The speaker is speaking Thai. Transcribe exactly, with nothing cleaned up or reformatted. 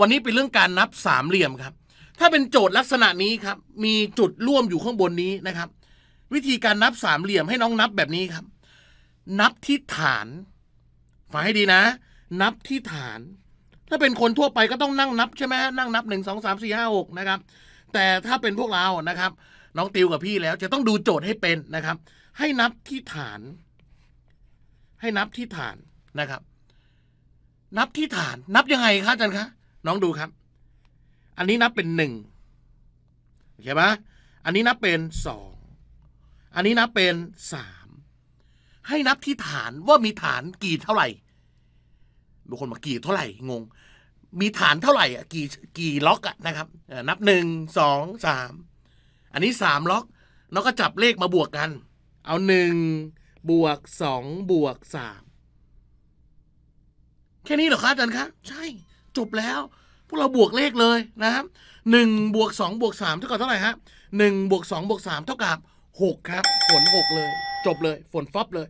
วันนี้เป็นเรื่องการนับสามเหลี่ยมครับถ้าเป็นโจทย์ลักษณะนี้ครับมีจุดร่วมอยู่ข้างบนนี้นะครับวิธีการนับสามเหลี่ยมให้น้องนับแบบนี้ครับนับที่ฐานฟังให้ดีนะนับที่ฐานถ้าเป็นคนทั่วไปก็ต้องนั่งนับใช่ไหมนั่งนับหนึ่งสองสามสี่ห้าหกนะครับแต่ถ้าเป็นพวกเรานะครับน้องติวกับพี่แล้วจะต้องดูโจทย์ให้เป็นนะครับให้นับที่ฐานให้นับที่ฐานนะครับนับที่ฐานนับยังไงคะอาจารย์คะน้องดูครับอันนี้นับเป็นหนึ่งใช่ไหมอันนี้นับเป็นสองอันนี้นับเป็นสามให้นับที่ฐานว่ามีฐานกี่เท่าไหร่บางคนบอกกี่เท่าไหร่งงมีฐานเท่าไหร่อ่ะกี่กี่ล็อกอ่ะนะครับนับหนึ่งสองสามอันนี้สามล็อกน้องก็จับเลขมาบวกกันเอาหนึ่งบวกสองบวกสามแค่นี้เหรอคะอาจารย์คะใช่จบแล้วพวกเราบวกเลขเลยนะครับหนึ่งบวกสองบวกสามเท่ากับเท่าไหร่ฮะหนึ่งบวกสองบวกสามเท่ากับหกครับฝนหกเลยจบเลยฝนฟอบเลย